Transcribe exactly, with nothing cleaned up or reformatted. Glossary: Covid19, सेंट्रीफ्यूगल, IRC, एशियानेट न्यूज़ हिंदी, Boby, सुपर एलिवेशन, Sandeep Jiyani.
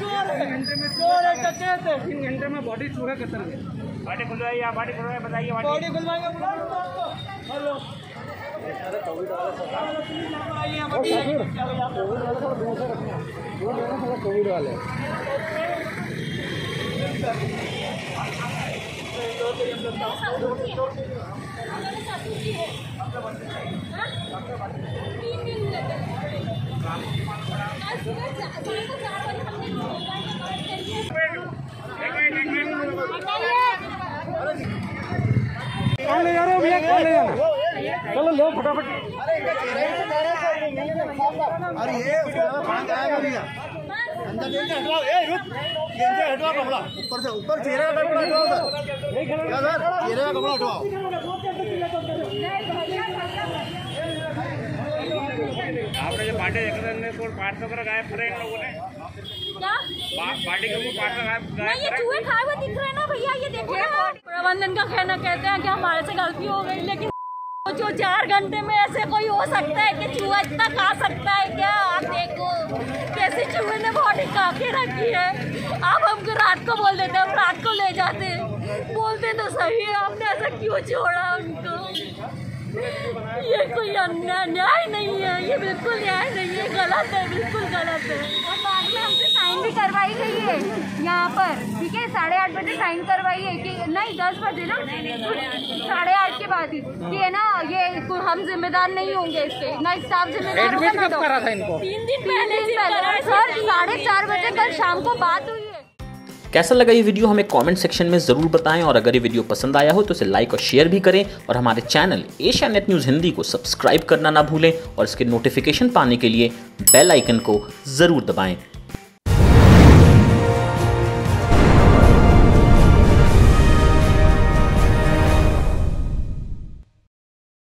तीन घंटे में बॉडी चूरा कतर गया। बॉडी खुलवाइए आप, बॉडी खुलवाइए बताइए बॉडी खुलवाएंगे। कोविड वाले चलो लो फटाफट। अरे ये पांच आएगा भैया अंदर लेके हटवाओ। ए रुक लेके हटवाओ कपड़ा ऊपर से, ऊपर चेहरा का कपड़ा हटवाओ सर। क्या सर चेहरा का कपड़ा हटवाओ। आपने जो पार्टी देखा ने को पार्ट तो कर गायब करे इन लोगों ने। क्या पार्टी के को पार्ट गायब गायब नहीं, ये चूहे खाए हुए दिख रहे हैं ना भैया। ये देखो प्रबंधन का कहना कहते हैं कि हमारे से गलती हो गई, लेकिन जो चार घंटे में ऐसे कोई हो सकता है कि चूहा इतना खा सकता है क्या? आप देखो कैसे चूहे ने बॉडी खा के रखी है। आप हमको रात को बोल देते, हम रात को ले जाते, बोलते तो सही है, आपने ऐसा क्यों छोड़ा उनको? ये कोई न्याय नहीं है, ये बिल्कुल न्याय नहीं है, गलत है, बिल्कुल गलत है। और बाद में हमसे साइन भी करवाई गई है यहाँ पर, ठीक है, साढ़े आठ बजे साइन करवाई है कि नहीं दस बजे ना, साढ़े आठ के बाद ही कि है ना, ये हम जिम्मेदार नहीं होंगे इसके, ना स्टाफ जिम्मेदार होगा। इनको तीन दिन पहले सर साढ़े चार बजे कल शाम को बात हुई। कैसा लगा ये वीडियो हमें कमेंट सेक्शन में ज़रूर बताएं, और अगर ये वीडियो पसंद आया हो तो इसे लाइक और शेयर भी करें, और हमारे चैनल एशियानेट न्यूज़ हिंदी को सब्सक्राइब करना ना भूलें, और इसके नोटिफिकेशन पाने के लिए बेल आइकन को ज़रूर दबाएं।